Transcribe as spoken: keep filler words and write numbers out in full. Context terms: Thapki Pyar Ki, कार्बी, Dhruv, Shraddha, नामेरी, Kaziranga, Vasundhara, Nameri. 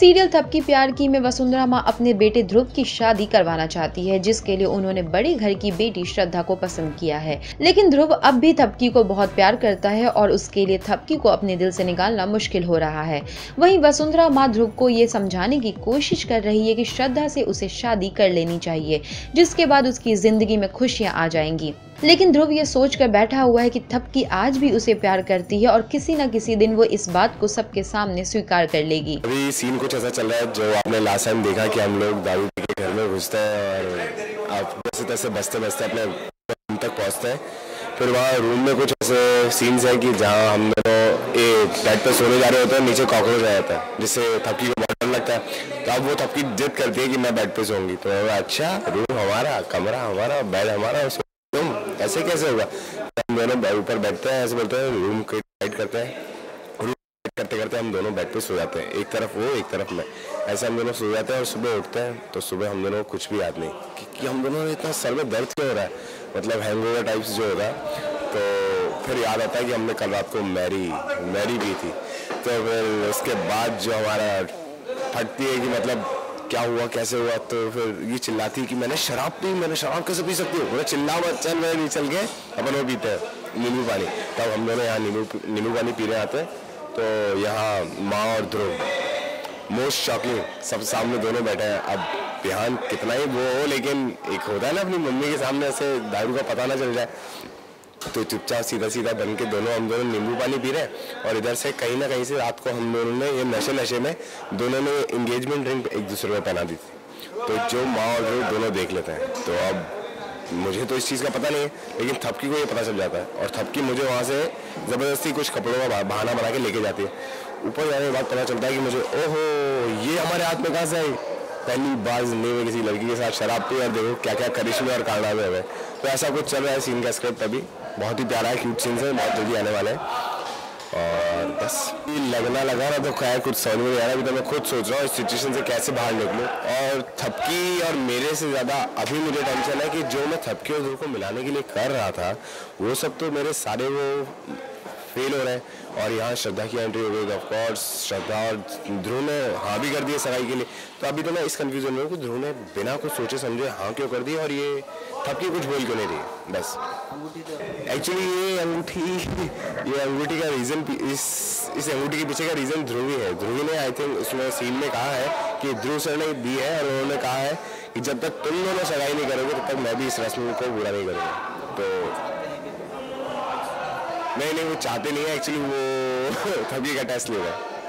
Serial थपकी प्यार की में वसुंधरा मां अपने बेटे ध्रुव की शादी करवाना चाहती है, जिसके लिए उन्होंने बड़े घर की बेटी श्रद्धा को पसंद किया है। लेकिन ध्रुव अब भी थपकी को बहुत प्यार करता है और उसके लिए थपकी को अपने दिल से निकालना मुश्किल हो रहा है। वहीं वसुंधरा मां ध्रुव को ये समझाने की कोशिश कर रही है कि श्रद्धा से उसे शादी कर लेनी चाहिए, जिसके बाद उसकी जिंदगी में खुशियाँ आ जाएंगी। लेकिन ध्रुव ये सोच कर बैठा हुआ है कि थपकी आज भी उसे प्यार करती है और किसी न किसी दिन वो इस बात को सबके सामने स्वीकार कर लेगी। अभी सीन कुछ ऐसा चल रहा है जो आपने लास्ट टाइम देखा कि हम लोग दारू पी के घर में घुसते हैं और आप जैसे तैसे बसते बसते अपने रूम तक पहुँचते हैं। फिर वहाँ रूम में कुछ ऐसे सीन्स हैं कि जहाँ हम लोग बेड पर सोने जा रहे होते हैं, नीचे कॉकरोच आ जाता है जिससे थपकी को बहुत डर लगता है। तो अब वो थपकी जिद करती है कि मैं बेड पर सोऊंगी। तो अच्छा, रूम हमारा, कमरा हमारा, बेड हमारा, तुम ऐसे कैसे होगा? हम दोनों ऊपर बैठते हैं, ऐसे बोलते हैं, रूम को डिवाइड करते हैं। रूम करते करते हम दोनों बेड पे सो जाते हैं, एक तरफ वो एक तरफ मैं, ऐसे हम दोनों सो जाते हैं। और सुबह उठते हैं तो सुबह हम दोनों को कुछ भी याद नहीं कि, कि हम दोनों इतना सर में दर्द क्यों हो रहा है, मतलब हैंगओवर टाइप्स जो होगा। तो फिर याद आता है कि हमने कल रात को मैरी मैरी भी थी। तो फिर उसके बाद जो हमारा फटती है कि मतलब क्या हुआ, कैसे हुआ। तो फिर ये चिल्लाती है कि मैंने शराब पी, मैंने शराब कैसे पी सकती हूँ, चिल्लाओ मत, चल मैं नहीं चल के अपन वो पीते हैं नींबू पानी। तब हम दोनों यहाँ नींबू नींबू पानी पीने आते हैं तो यहाँ माँ और ध्रुव मोस्ट शॉकिंग सब सामने दोनों बैठे हैं। अब ध्यान कितना ही वो हो, लेकिन एक होता है ना अपनी मम्मी के सामने ऐसे दारू का पता ना चल जाए। तो चुपचाप सीधा सीधा बन के दोनों हम दोनों नींबू पानी पी रहे हैं और इधर से कहीं ना कहीं से रात को हम दोनों ने ये नशे नशे में दोनों ने इंगेजमेंट रिंग एक दूसरे में पहना दी थी। तो जो माँ और ध्रुव दोनों देख लेते हैं। तो अब मुझे तो इस चीज़ का पता नहीं है, लेकिन थपकी को ये पता चल जाता है और थपकी मुझे वहाँ से ज़बरदस्ती कुछ कपड़ों का बहाना बना के लेके जाती है। ऊपर जाने के बाद पता चलता है कि मुझे, ओहो ये हमारे हाथ में कहाँ से आई, पहली बार जिंदगी में किसी लड़की के साथ शराब पी और देखो क्या क्या करिश्मे और कारनामे हुए। तो ऐसा कुछ चल रहा है सीन का स्क्रिप्ट, अभी बहुत ही प्यारा है, क्यूट सीन है, बहुत जल्दी आने वाले हैं। और बस लगना लगा रहा तो खैर कुछ समझ में नहीं आ रहा। अभी तो मैं खुद सोच रहा हूँ इस सिचुएशन से कैसे बाहर निकलूँ। और थपकी और मेरे से ज़्यादा अभी मुझे टेंशन है कि जो मैं थपकी और ध्रुव को मिलाने के लिए कर रहा था वो सब तो मेरे सारे वो फेल हो रहे हैं। और यहाँ श्रद्धा की एंट्री हो गई, ऑफकोर्स श्रद्धा और ध्रुव ने हाँ भी कर दिया सगाई के लिए। तो अभी तो मैं इस कन्फ्यूजन में हूँ कि ध्रुव ने बिना कुछ सोचे समझे हाँ क्यों कर दिया और ये थपकी कुछ बोल क्यों नहीं रही। बस एक्चुअली ये अंगूठी ये अंगूठी का रीज़न, इस इस अंगूठी के पीछे का रीज़न ध्रुव ही है। ध्रुव ने आई थिंक उसमें सीन में कहा है कि ध्रुव सर ने दी है और उन्होंने कहा है कि जब तक तुम दोनों सगाई नहीं करोगे तब तक मैं भी इस रस्म को पूरा नहीं करूँगा। तो नहीं नहीं वो चाहते नहीं है, एक्चुअली वो थपकी का टेस्ट ले रहा है।